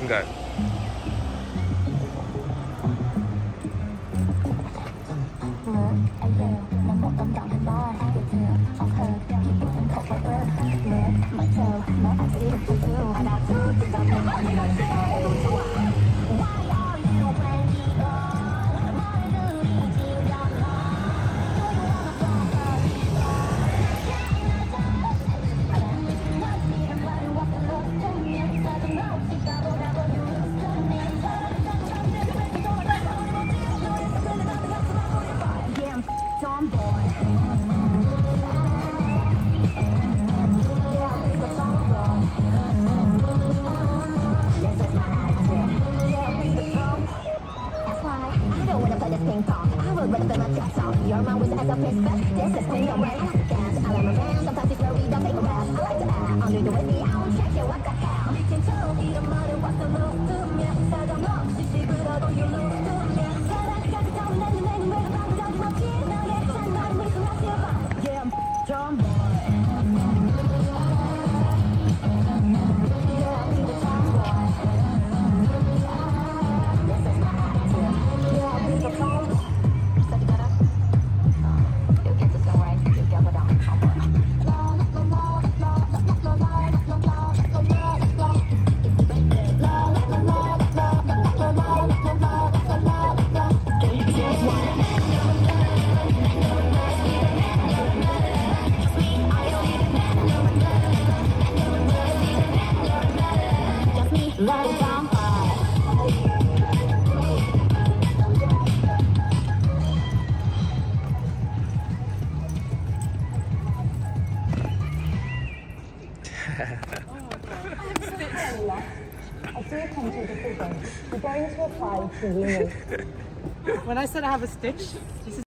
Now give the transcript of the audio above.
Enggak. Your mom was as a piss but this is clean away. I love my fans, sometimes it's where we don't make a rap. I like to act, I'll do the way me, I won't check it, what the hell? You can tell me the mother was the most to me. I don't know, she put up on your loose to me. Tell us, got it down, let me make a rap, I don't know, she's not yet, I'm not with the rest of us. Yeah, I'm dumb boy. When I said I have a stitch, this is